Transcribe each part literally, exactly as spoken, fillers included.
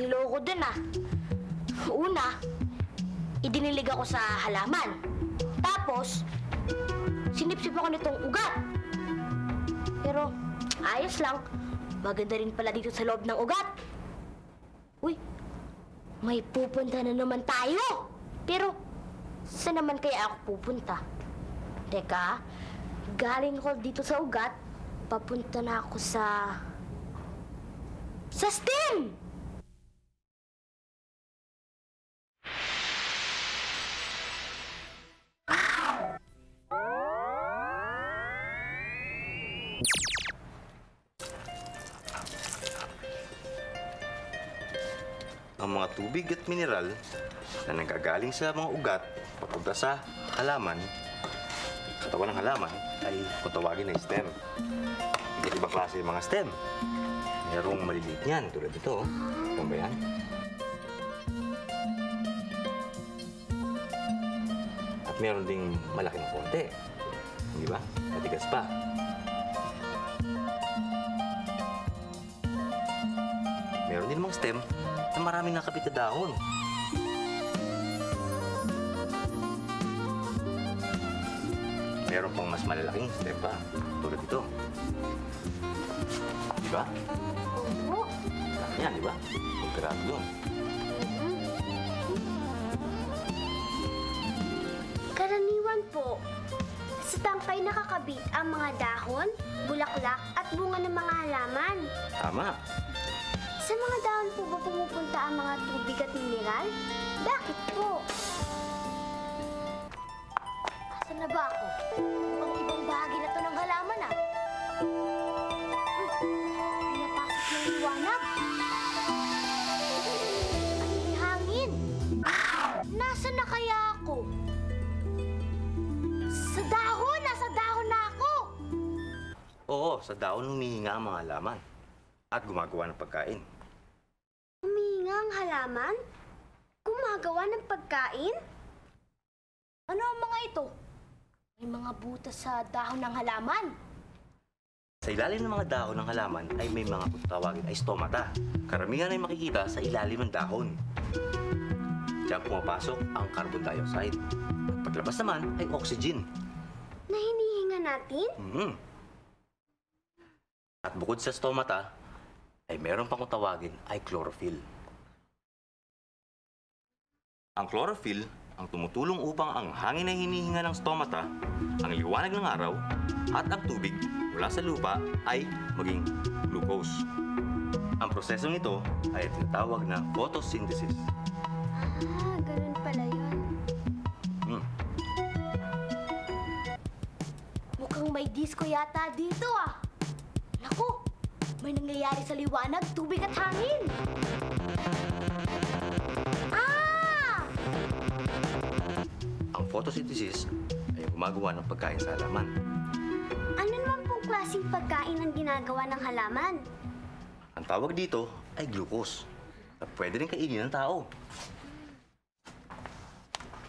niloko dun ah. Una, idinilig ako sa halaman. Tapos, sinipsip ako nitong ugat. Pero, ayos lang. Maganda rin pala dito sa loob ng ugat. Uy, may pupunta na naman tayo. Pero, saan naman kaya ako pupunta? Teka, galing ko dito sa ugat, papunta na ako sa... sa stem! Ang mga tubig at mineral na nanggagaling sa mga ugat papunta sa halaman, katawan ng halaman ay kung tawagin ay stem. Iba klase yung mga stem. Mayroong maliliit niyan, tulad ito. Ito ba yan? At meron ding malaking konti. Di ba? Matigas pa. Meron din mga stem na maraming nakapit na dahon. Meron pang mas malalaking stem pa, tulad ito. Di ba? Oo. Yan, di ba? Magkarami doon. Karaniwan po, sa tangkay nakakabit ang mga dahon, bulaklak at bunga ng mga halaman. Tama. Sa mga dahon po ba pumupunta ang mga tubig at mineral? Bakit po? Asan na ba ako? Ang ibang bahagi na ito ng halaman ah. Ay, napasok ng liwanag. Ay, hangin. Nasaan na kaya ako? Sa dahon! Nasa dahon na ako! Oo, sa dahon humihinga ang mga halaman. At gumagawa ng pagkain. Humihinga ang halaman? Gumagawa ng pagkain? Ano ang mga ito? May mga butas sa dahon ng halaman. Sa ilalim ng mga dahon ng halaman ay may mga tawagin ay stomata. Karamihan ay makikita sa ilalim ng dahon. Diyan pumapasok ang carbon dioxide. Paglabas naman ay oxygen. Na hinihinga natin? Mm-hmm. At bukod sa stomata, ay meron pang tawagin ay chlorophyll. Ang chlorophyll ang tumutulong upang ang hangin na hinihinga ng stomata, ang liwanag ng araw, at ang tubig mula sa lupa ay maging glucose. Ang prosesong ito ay tinatawag na photosynthesis. Ah, ganun pala yun. Hmm. Mukhang may disco yata dito ah! Naku! May nangyayari sa liwanag, tubig at hangin! Ah! Ang photosynthesis ay gumagawa ng pagkain sa halaman. Ano naman pong klaseng pagkain ang ginagawa ng halaman? Ang tawag dito ay glucose na pwede rin kainin ng tao.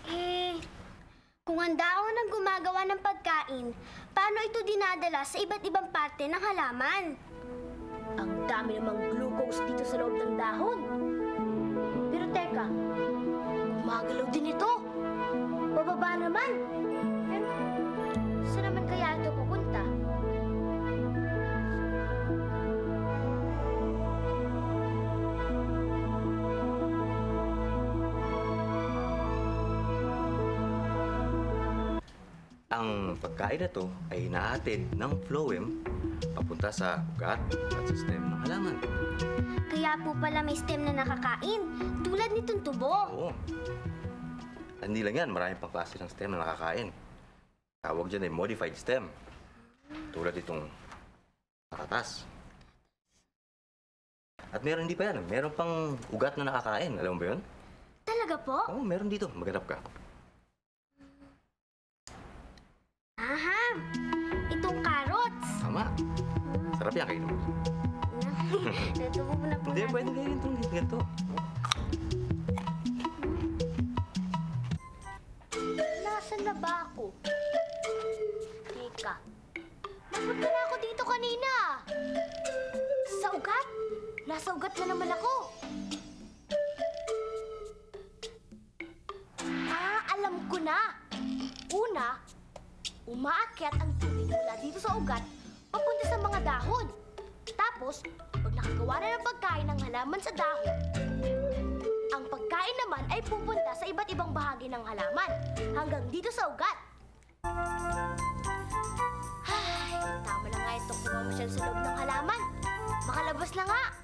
Eh, kung ang dahon ang gumagawa ng pagkain, paano ito dinadala sa iba't ibang parte ng halaman? Ang dami namang glucose dito sa loob ng dahon. Pero teka, gumagalaw din ito. Bababa naman. Pero saan naman kaya ito pupunta? Ang pagkain na ito ay hinahatid ng phloem papunta sa ugat at sa stem ng halaman. Kaya po pala may stem na nakakain, tulad nitong tubo. Oo. Hindi lang yan, maraming pang klase ng stem na nakakain. Tawag dyan ay modified stem, tulad itong patatas. At meron hindi pa yan, meron pang ugat na nakakain, alam mo ba yun? Talaga po? Oo, meron dito, maghanap ka. Aha! Itong carrots! Tama. Sarap yan, kainin mo. Natubo mo na po. Hindi, pwede kainin itong ganito. Nasaan na ba ako? Teka. Napunta na ako dito kanina. Sa ugat? Nasa ugat na naman ako. Una, una, umaakyat ang tubig mula dito sa ugat papunta sa mga dahon. Tapos, pag nakagawa na ng pagkain ng halaman sa dahon, ang pagkain naman ay pupunta sa iba't ibang bahagi ng halaman hanggang dito sa ugat. Ay, tama na nga itong kumamasyal sa loob ng halaman. Makalabas na nga.